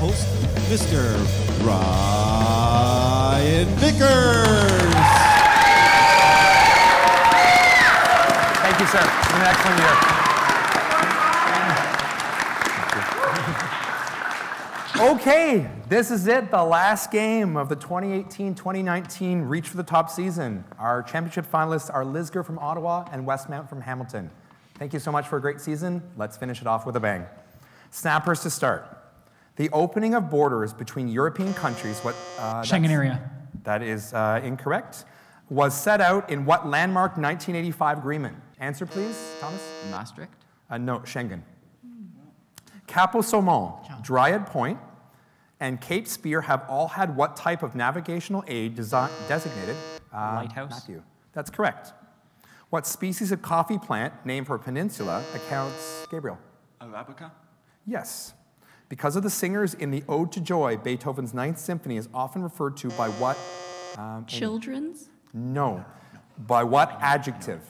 host, Mr. Ryan Vickers. Thank you, sir. It's been an excellent year. Okay, this is it, the last game of the 2018-2019 Reach for the Top season. Our championship finalists are Lisgar from Ottawa and Westmount from Hamilton. Thank you so much for a great season. Let's finish it off with a bang. Snappers to start. The opening of borders between European countries, what Schengen area. That is incorrect. Was set out in what landmark 1985 agreement? Answer, please, Thomas. Maastricht. No, Schengen. Cap-au-Saumon, Dryad Point, and Cape Spear have all had what type of navigational aid designated? Lighthouse. Matthew. That's correct. What species of coffee plant named for a peninsula accounts Gabriel? Arabica. Yes. Because of the singers in the Ode to Joy, Beethoven's Ninth Symphony is often referred to by what? Children's? No. By what adjective?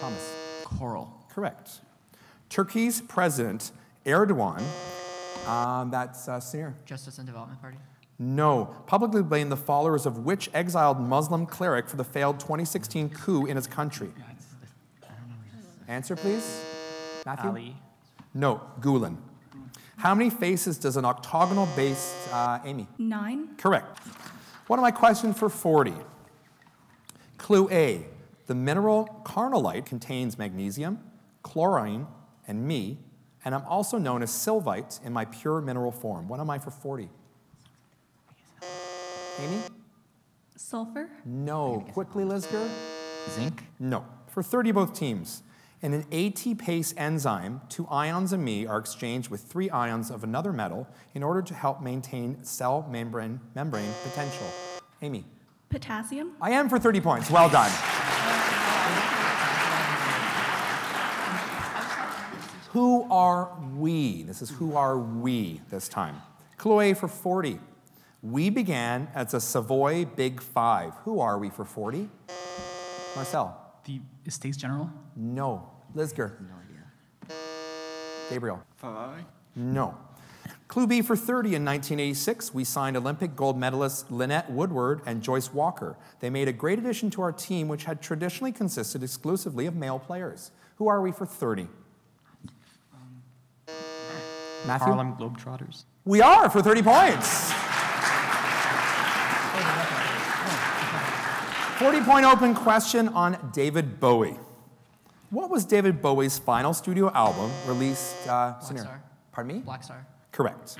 Thomas. Choral. Correct. Turkey's President Erdogan, that's Samir. Justice and Development Party? No. Publicly blamed the followers of which exiled Muslim cleric for the failed 2016 coup in his country? Answer, please. Matthew? Ali. No, Gulen. How many faces does an octagonal base, Amy? 9. Correct. What am I question for 40? Clue A, the mineral carnallite contains magnesium, chlorine, and me, and I'm also known as sylvite in my pure mineral form. What am I for 40? Amy? Sulfur? No. Quickly, Lisgar? Zinc? No. For 30 both teams. In an ATPase enzyme, 2 ions of Me are exchanged with 3 ions of another metal in order to help maintain cell membrane potential. Amy? Potassium? I am for 30 points. Well done. Who are we? This is who are we this time. Chloe for 40. We began as a Savoy Big Five. Who are we for 40? Marcel? The Estates General? No. Lisgar? No idea. Gabriel? Ferrari? No. Clue B for 30. In 1986, we signed Olympic gold medalists Lynette Woodward and Joyce Walker. They made a great addition to our team, which had traditionally consisted exclusively of male players. Who are we for 30? Matthew? Harlem Globetrotters. We are for 30 points. 40-point open question on David Bowie. What was David Bowie's final studio album released? Black Star. Pardon me? Black Star. Correct.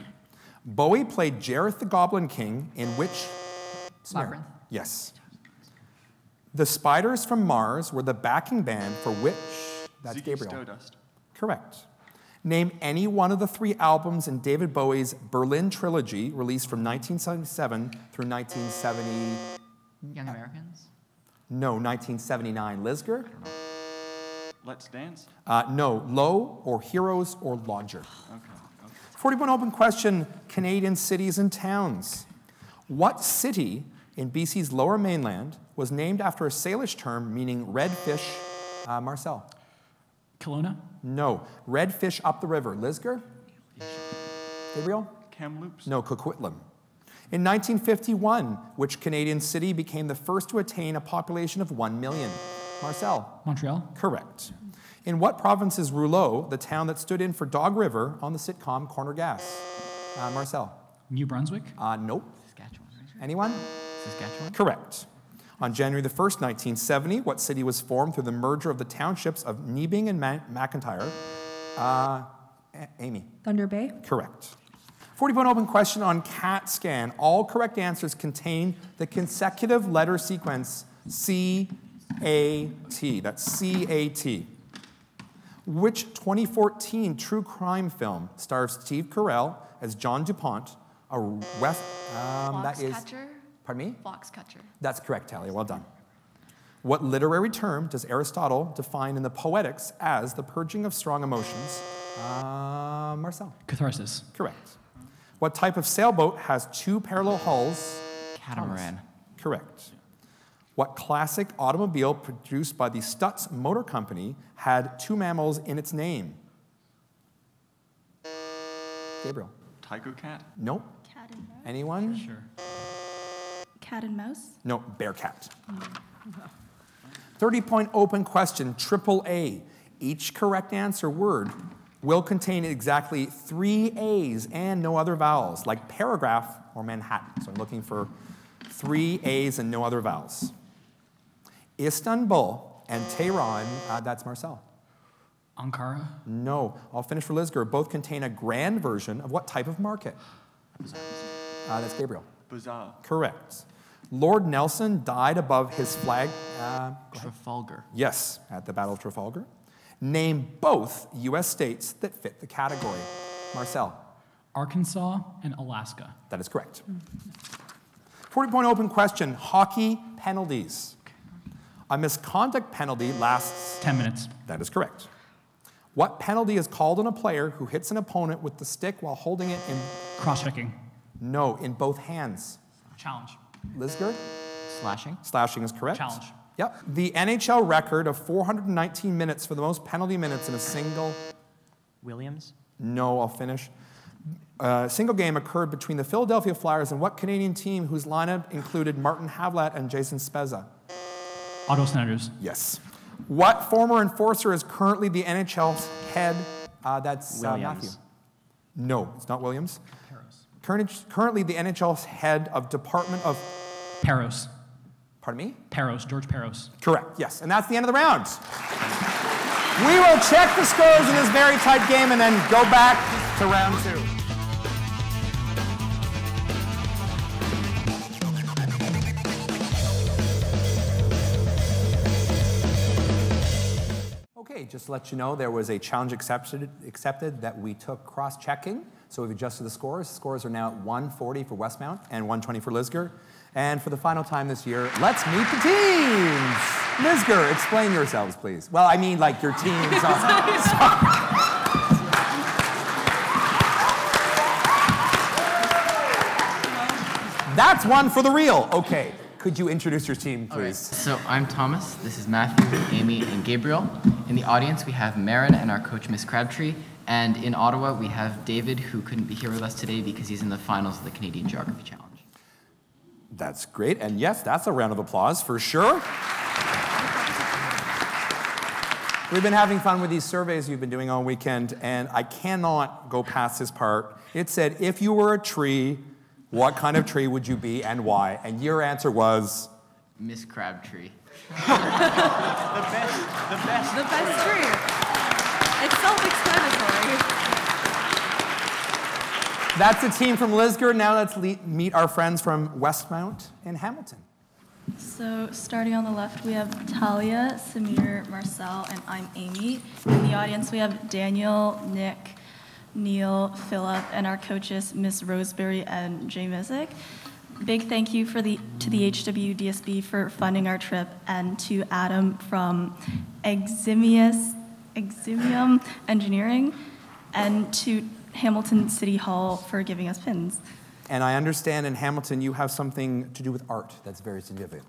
Bowie played Jareth the Goblin King in which? Labyrinth. Yes. The Spiders from Mars were the backing band for which? That's Gabriel. Stardust. Correct. Name any one of the 3 albums in David Bowie's Berlin trilogy released from 1977 through 1970. Young Americans? No, 1979. Lisgar? I don't know. Let's Dance? No, Low or Heroes or Lodger. Okay. 41 open question, Canadian cities and towns. What city in BC's Lower Mainland was named after a Salish term meaning red fish? Marcel? Kelowna? No, red fish up the river. Lisgar? Gabriel? Kamloops? No, Coquitlam. In 1951, which Canadian city became the first to attain a population of 1 million? Marcel? Montreal. Correct. In what province is Rouleau, the town that stood in for Dog River on the sitcom Corner Gas? Marcel? New Brunswick? Nope. Saskatchewan. Anyone? Saskatchewan. Correct. On January the 1st, 1970, what city was formed through the merger of the townships of Niebing and McIntyre? Amy? Thunder Bay. Correct. 40-point open question on CAT scan. All correct answers contain the consecutive letter sequence C-A-T. That's C-A-T. Which 2014 true crime film stars Steve Carell as John DuPont, a West... Foxcatcher? Pardon me? Foxcatcher. That's correct, Talia. Well done. What literary term does Aristotle define in the Poetics as the purging of strong emotions? Marcel? Catharsis. Correct. What type of sailboat has 2 parallel hulls? Catamaran. Correct. What classic automobile produced by the Stutz Motor Company had 2 mammals in its name? Gabriel. Tiger Cat? Nope. Cat and mouse? Anyone? Sure. Cat and mouse? No, bear cat. 30-point open question, triple A. Each correct answer word will contain exactly 3 A's and no other vowels, like paragraph or Manhattan. So I'm looking for 3 A's and no other vowels. Istanbul and Tehran, that's Marcel. Ankara? No. I'll finish for Lisgar. Both contain a grand version of what type of market? That's Gabriel. Bazaar. Correct. Lord Nelson died above his flag. Trafalgar. Yes, at the Battle of Trafalgar. Name both U.S. states that fit the category. Marcel. Arkansas and Alaska. That is correct. 40-point open question, hockey penalties. A misconduct penalty lasts... 10 minutes. That is correct. What penalty is called on a player who hits an opponent with the stick while holding it in... Cross-checking. No, in both hands. Challenge. Lisgar? Slashing. Slashing is correct. Challenge. Yep. The NHL record of 419 minutes for the most penalty minutes in a single... Williams? No, I'll finish. A single game occurred between the Philadelphia Flyers and what Canadian team whose lineup included Martin Havlat and Jason Spezza? Ottawa Senators. Yes. What former enforcer is currently the NHL's head? That's Matthew. No, it's not Williams. Paros. Currently the NHL's head of Department of... Paros. Pardon me? Paros, George Paros. Correct, yes. And that's the end of the round. We will check the scores in this very tight game and then go back to round 2. Okay, just to let you know, there was a challenge accepted that we took cross-checking. So we've adjusted the scores. Scores are now at 140 for Westmount and 120 for Lisgar. And for the final time this year, let's meet the teams. Lisgar, explain yourselves, please. Well, I mean, like, your teams are... That's one for the real. Okay, could you introduce your team, please? Right. So I'm Thomas, this is Matthew, Amy, and Gabriel. In the audience, we have Marin and our coach, Miss Crabtree. And in Ottawa, we have David, who couldn't be here with us today because he's in the finals of the Canadian Geography Challenge. That's great, and yes, that's a round of applause for sure. We've been having fun with these surveys you've been doing all weekend, and I cannot go past this part. It said, if you were a tree, what kind of tree would you be and why? And your answer was? Miss Crabtree. The best tree. It's self-explanatory. That's the team from Lisgar. Now let's meet our friends from Westmount and Hamilton. So starting on the left, we have Talia, Samir, Marcel, and I'm Amy. In the audience, we have Daniel, Nick, Neil, Philip, and our coaches, Miss Roseberry and Jay Mizik. Big thank you to the HWDSB for funding our trip, and to Adam from Eximium Engineering, and to Hamilton City Hall for giving us pins. And I understand in Hamilton you have something to do with art that's very significant.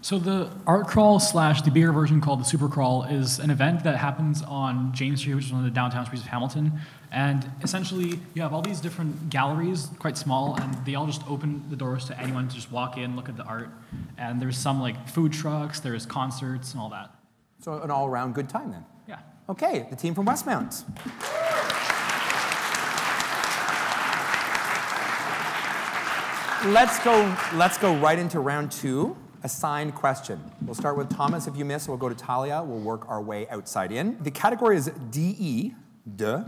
So the art crawl slash the bigger version called the super crawl is an event that happens on James Street, which is one of the downtown streets of Hamilton. And essentially you have all these different galleries, quite small, and they all just open the doors to anyone to just walk in, look at the art. And there's some like food trucks, there's concerts and all that. So an all around good time then. Yeah. Okay, the team from Westmount. Let's go right into round 2, assigned question. We'll start with Thomas. If you miss, we'll go to Talia. We'll work our way outside in. The category is DE, duh,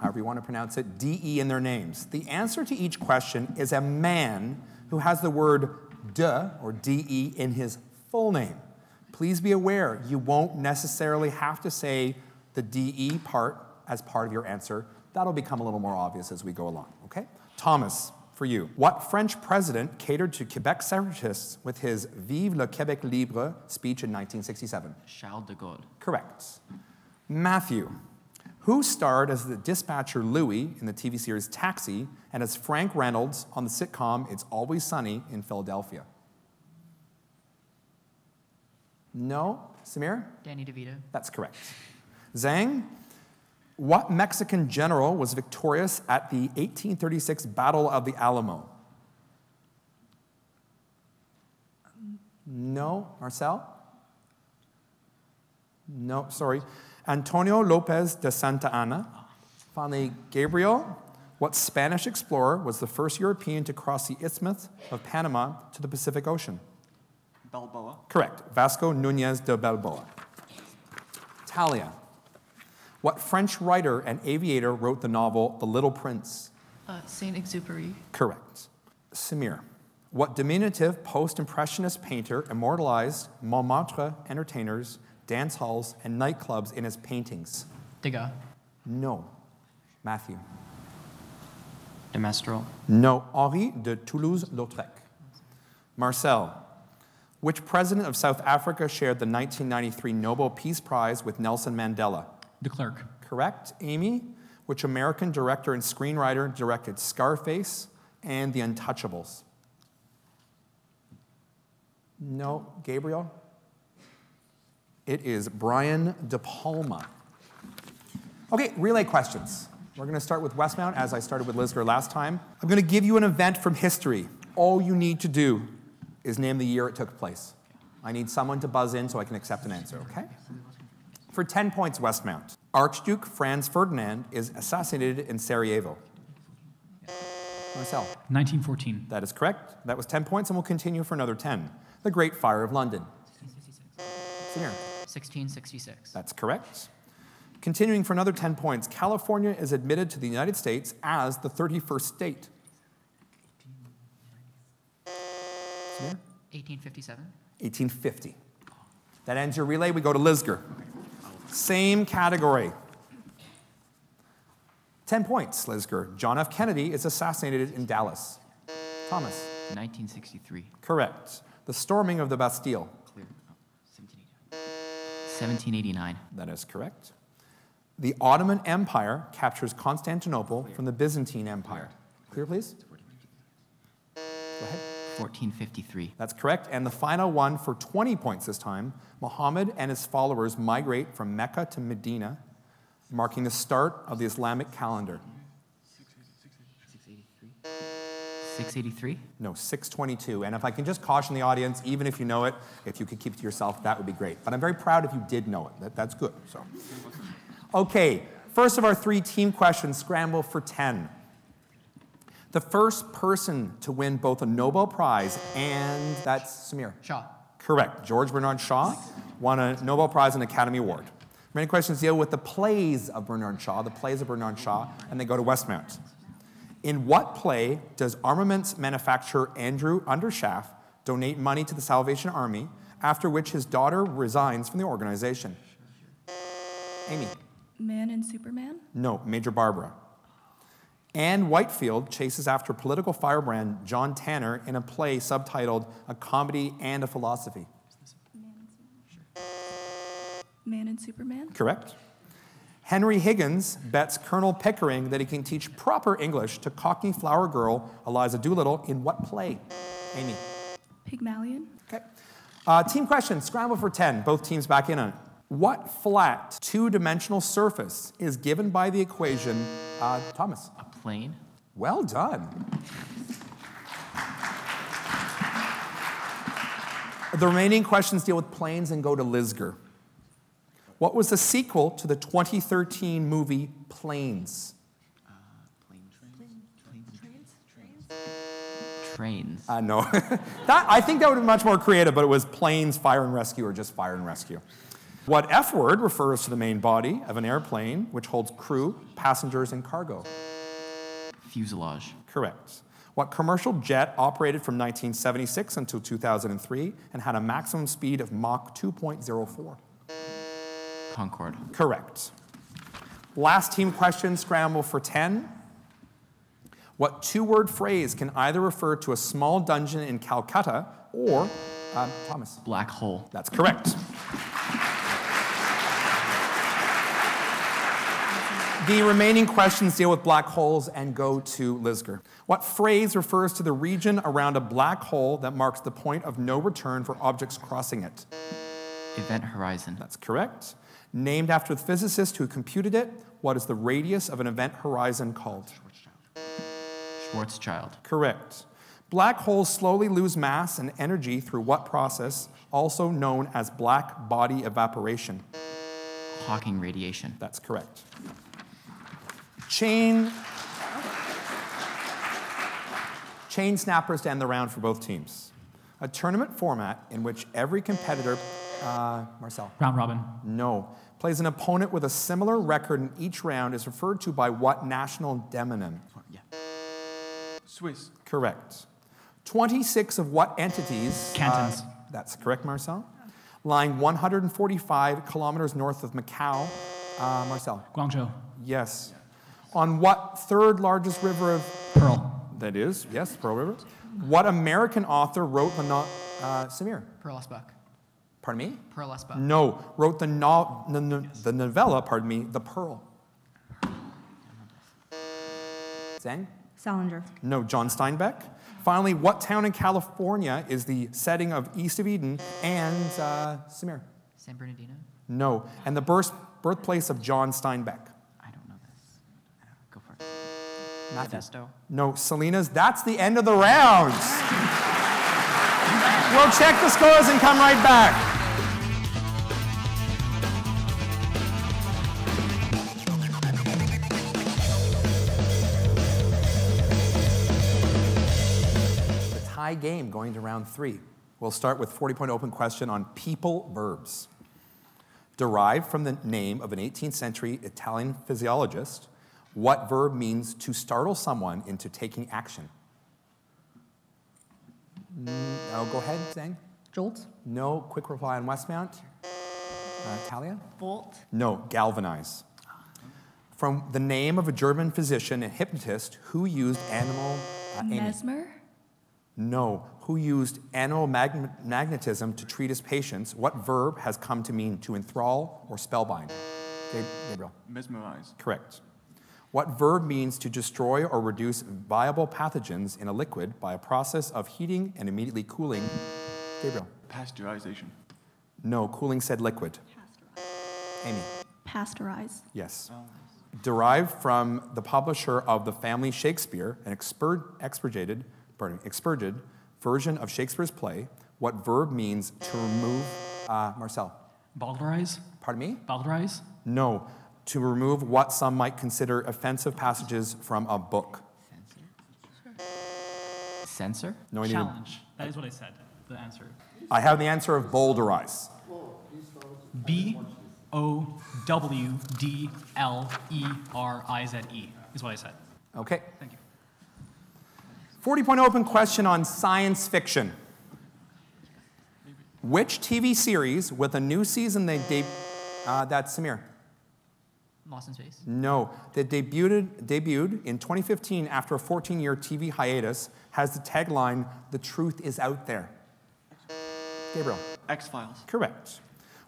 however you want to pronounce it, DE in their names. The answer to each question is a man who has the word duh, or DE, in his full name. Please be aware, you won't necessarily have to say the DE part as part of your answer. That'll become a little more obvious as we go along, okay? Thomas. For you. What French president catered to Quebec separatists with his Vive le Québec libre speech in 1967? Charles de Gaulle. Correct. Matthew, who starred as the dispatcher Louis in the TV series Taxi and as Frank Reynolds on the sitcom It's Always Sunny in Philadelphia? No? Samir? Danny DeVito. That's correct. Zhang, What Mexican general was victorious at the 1836 Battle of the Alamo? No, Marcel? No, sorry. Antonio Lopez de Santa Anna. Finally, Gabriel. What Spanish explorer was the first European to cross the Isthmus of Panama to the Pacific Ocean? Balboa. Correct. Vasco Nunez de Balboa. Talia. What French writer and aviator wrote the novel The Little Prince? Saint-Exupéry. Correct. Samir. What diminutive post-impressionist painter immortalized Montmartre entertainers, dance halls, and nightclubs in his paintings? Degas. No. Matthew. De Mestral. No. Henri de Toulouse-Lautrec. Marcel. Which president of South Africa shared the 1993 Nobel Peace Prize with Nelson Mandela? De Klerk. Correct. Amy. Which American director and screenwriter directed Scarface and The Untouchables? No. Gabriel? It is Brian De Palma. Okay, relay questions. We're going to start with Westmount, as I started with Lisgar last time. I'm going to give you an event from history. All you need to do is name the year it took place. I need someone to buzz in so I can accept an answer, okay? For 10 points, Westmount. Archduke Franz Ferdinand is assassinated in Sarajevo. Marcel. 1914. That is correct. That was 10 points, and we'll continue for another 10. The Great Fire of London. 1666. That's correct. Continuing for another 10 points, California is admitted to the United States as the 31st state. 1857. 1850. That ends your relay. We go to Lisgar. Same category. 10 points, Lisgar. John F. Kennedy is assassinated in Dallas. Thomas. 1963. Correct. The storming of the Bastille. 1789. That is correct. The Ottoman Empire captures Constantinople from the Byzantine Empire. Clear, please? Go ahead. 1453. That's correct. And the final one for 20 points this time, Muhammad and his followers migrate from Mecca to Medina, marking the start of the Islamic calendar. 683? No, 622. And if I can just caution the audience, even if you know it, if you could keep it to yourself, that would be great. But I'm very proud if you did know it. That's good. So, okay, first of our three team questions, scramble for 10. The first person to win both a Nobel Prize and, that's Samir. Shaw. Correct. George Bernard Shaw won a Nobel Prize and Academy Award. Many questions deal with the plays of Bernard Shaw, and they go to Westmount. In what play does armaments manufacturer Andrew Undershaft donate money to the Salvation Army, after which his daughter resigns from the organization? Amy. Man and Superman? No, Major Barbara. Anne Whitefield chases after political firebrand John Tanner in a play subtitled A Comedy and a Philosophy. Man and Superman? Correct. Henry Higgins bets Colonel Pickering that he can teach proper English to Cockney flower girl Eliza Doolittle in what play? Amy. Pygmalion. Okay. Team question, scramble for 10. Both teams back in on it. What flat, two-dimensional surface is given by the equation, Thomas? A plane. Well done. The remaining questions deal with planes and go to Lisgar. What was the sequel to the 2013 movie Planes? Trains. No. I think that would have been much more creative, but it was Planes, Fire and Rescue, or just Fire and Rescue. What F word refers to the main body of an airplane, which holds crew, passengers, and cargo? Fuselage. Correct. What commercial jet operated from 1976 until 2003 and had a maximum speed of Mach 2.04? Concorde. Correct. Last team question, scramble for 10. What two-word phrase can either refer to a small dungeon in Calcutta or, Thomas? Black hole. That's correct. The remaining questions deal with black holes and go to Lisgar. What phrase refers to the region around a black hole that marks the point of no return for objects crossing it? Event horizon. That's correct. Named after the physicist who computed it, what is the radius of an event horizon called? Schwarzschild. Correct. Black holes slowly lose mass and energy through what process, also known as black body evaporation? Hawking radiation. That's correct. Chain snappers to end the round for both teams. A tournament format in which every competitor, Marcel. Round robin. No. Plays an opponent with a similar record in each round is referred to by what national demonym? Yeah. Swiss. Correct. 26 of what entities? Cantons. That's correct, Marcel. Lying 145 kilometers north of Macau, Marcel. Guangzhou. Yes. On what third largest river of? Pearl. That is, yes, Pearl River. What American author wrote the novel? Samir. Pearl S. Buck. Pardon me? Pearl S. Buck. No, wrote the novella, pardon me, The Pearl. Zhang? Salinger. No, John Steinbeck. Finally, what town in California is the setting of East of Eden and Samir? San Bernardino? No, and the birthplace of John Steinbeck. I don't know this. Go for it. Not Modesto. No, Salinas. That's the end of the rounds. We'll check the scores and come right back. Game going to round three. We'll start with 40-point open question on people verbs. Derived from the name of an 18th century Italian physiologist, what verb means to startle someone into taking action? I'll go ahead, Zhang. Jolt? No, quick reply on Westmount. Talia? Bolt? No, galvanize. From the name of a German physician and hypnotist who used animal... Mesmer? No, who used animal magnetism to treat his patients, what verb has come to mean to enthrall or spellbind? Gabriel. Mesmerize. Correct. What verb means to destroy or reduce viable pathogens in a liquid by a process of heating and immediately cooling? Gabriel. Pasteurization. No, cooling said liquid. Pasteurize. Amy. Pasteurize. Yes. Oh. Derived from the publisher of The Family Shakespeare, an expurgated version of Shakespeare's play, what verb means to remove, Marcel? Balderize. Pardon me? Balderize? No, to remove what some might consider offensive passages from a book. Censor? No, I challenge. That is what I said, the answer. I have the answer of balderize. B-O-W-D-L-E-R-I-Z-E is what I said. Okay. Thank you. 40-point open question on science fiction. Which TV series with a new season that's Samir. Lost in Space. No, that debuted in 2015 after a 14-year TV hiatus has the tagline, "The truth is out there." Gabriel. X-Files. Correct.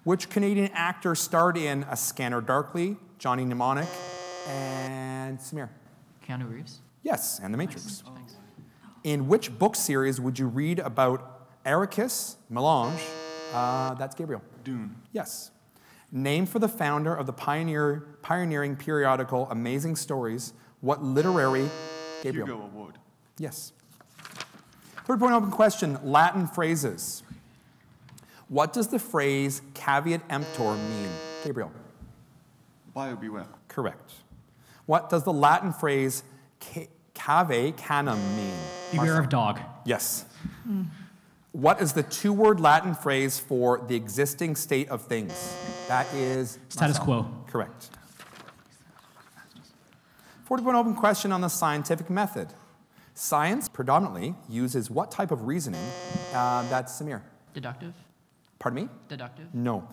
Which Canadian actor starred in A Scanner Darkly, Johnny Mnemonic, and Samir. Keanu Reeves. Yes, and The Matrix. Oh. In which book series would you read about Arrakis Melange? That's Gabriel. Dune. Yes. Named for the founder of the pioneering periodical Amazing Stories, what literary... Gabriel. Hugo Award. Yes. 3-point open question, Latin phrases. What does the phrase caveat emptor mean? Gabriel. Bio beware. Correct. What does the Latin phrase cave canum mean? Beware of dog. Yes. Mm. What is the two-word Latin phrase for the existing state of things? That is... Status quo. Correct. 40-point open question on the scientific method. Science predominantly uses what type of reasoning? That's Samir. Deductive. Pardon me? Deductive. No.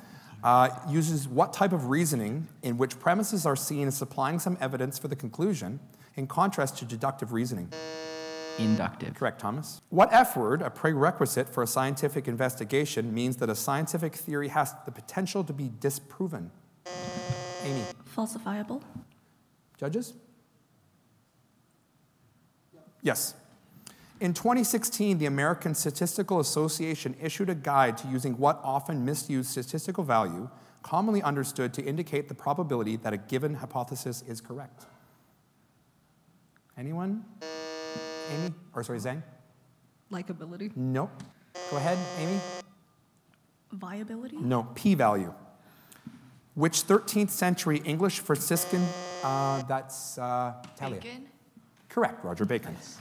Uses what type of reasoning in which premises are seen as supplying some evidence for the conclusion in contrast to deductive reasoning? Inductive. Correct, Thomas. What F-word, a prerequisite for a scientific investigation, means that a scientific theory has the potential to be disproven? Amy. Falsifiable. Judges? Yes. In 2016, the American Statistical Association issued a guide to using what often misused statistical value, commonly understood to indicate the probability that a given hypothesis is correct. Anyone? Amy? Or sorry, Zhang? Likability? Nope. Go ahead, Amy. Viability? No, p-value. Which 13th century English Franciscan, that's Talia. Bacon? Correct, Roger Bacon. Nice.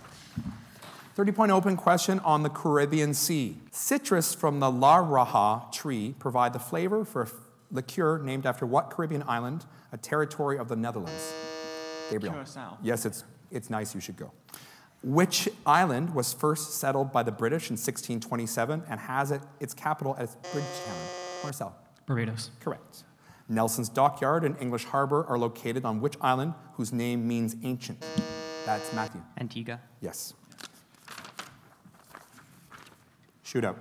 30-point open question on the Caribbean Sea. Citrus from the La Raja tree provide the flavor for a liqueur named after what Caribbean island, a territory of the Netherlands? Gabriel. Curacao. Yes, it's nice, you should go. Which island was first settled by the British in 1627 and has its capital as Bridgetown? Marcel. Barbados. Correct. Nelson's Dockyard and English Harbour are located on which island whose name means ancient? That's Matthew. Antigua. Yes. Shootout.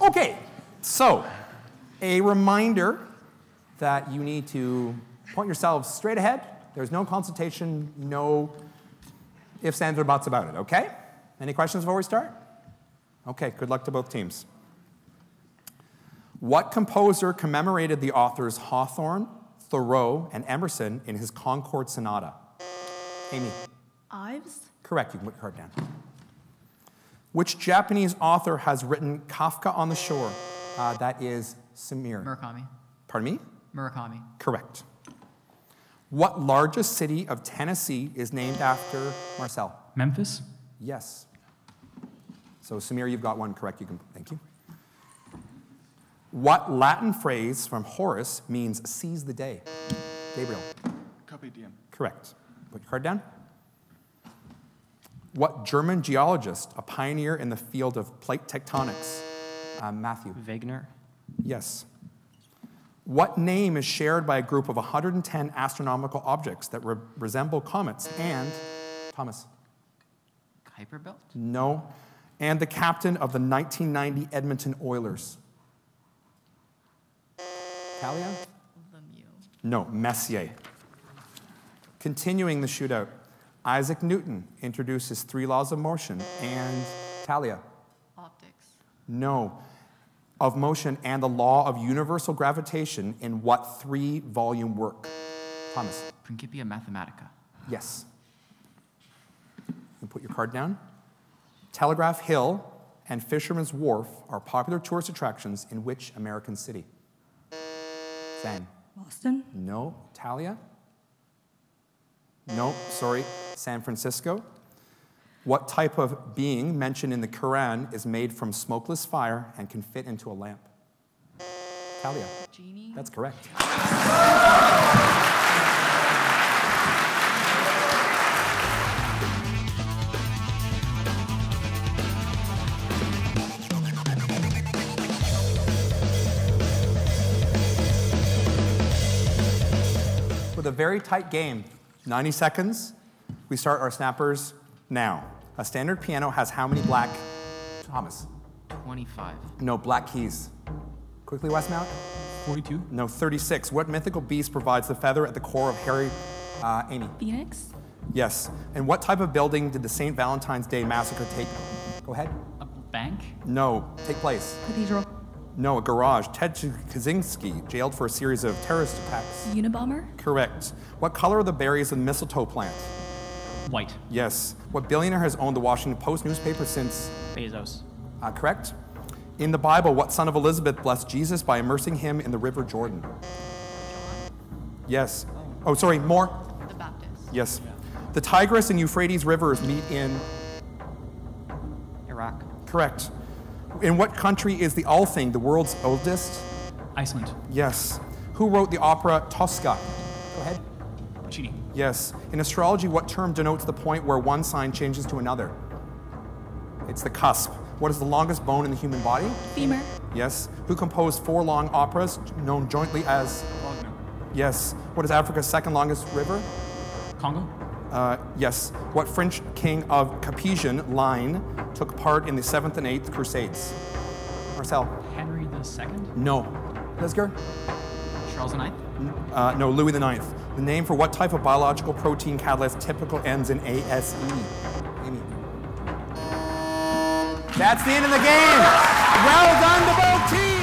Okay, so a reminder that you need to point yourselves straight ahead. There's no consultation, no ifs, ands, or buts about it, okay? Any questions before we start? Okay, good luck to both teams. What composer commemorated the authors Hawthorne, Thoreau, and Emerson in his Concord Sonata? Amy. Ives? Correct, you can put your card down. Which Japanese author has written Kafka on the Shore? That is Samir. Murakami. Pardon me? Murakami. Correct. What largest city of Tennessee is named after Marcel? Memphis? Yes. So Samir, you've got one correct. You can, thank you. What Latin phrase from Horace means seize the day? Gabriel. Carpe diem. Correct. Put your card down. What German geologist, a pioneer in the field of plate tectonics? Matthew. Wegener. Yes. What name is shared by a group of 110 astronomical objects that resemble comets and, Thomas? Kuiper Belt? No. And the captain of the 1990 Edmonton Oilers? Talia? Lemieux. No, Messier. Continuing the shootout. Isaac Newton introduces three laws of motion and Talia. Optics. No. Of motion and the law of universal gravitation in what three-volume work? Thomas. Principia Mathematica. Yes. You can put your card down. Telegraph Hill and Fisherman's Wharf are popular tourist attractions in which American city? Sam. Boston? No. Talia? No, sorry, San Francisco. What type of being mentioned in the Quran is made from smokeless fire and can fit into a lamp? Talia. Genie. That's correct. With a very tight game, 90 seconds, we start our snappers now. A standard piano has how many black, Thomas? 25. No, black keys. Quickly, Westmount. 42. No, 36. What mythical beast provides the feather at the core of Harry, Amy? Phoenix. Yes, and what type of building did the St. Valentine's Day Massacre take? Go ahead. A bank? No, take place. Cathedral. No, a garage. Ted Kaczynski, jailed for a series of terrorist attacks. Unabomber? Correct. What color are the berries of the mistletoe plant? White. Yes. What billionaire has owned the Washington Post newspaper since? Bezos. Correct. In the Bible, what son of Elizabeth blessed Jesus by immersing him in the River Jordan? John. Yes. Oh, sorry, more? The Baptist. Yes. Yeah. The Tigris and Euphrates rivers meet in? Iraq. Correct. In what country is the Althing, the world's oldest? Iceland. Yes. Who wrote the opera Tosca? Go ahead. Puccini. Yes. In astrology, what term denotes the point where one sign changes to another? It's the cusp. What is the longest bone in the human body? Femur. Yes. Who composed four long operas known jointly as? Wagner. Yes. What is Africa's second longest river? Congo. Yes. What French king of Capetian line took part in the 7th and 8th Crusades? Marcel. Henry II? No. Lisgar? Charles IX? No, Louis IX. The name for what type of biological protein catalyst typical ends in ASE? Amy. That's the end of the game. Well done to both teams.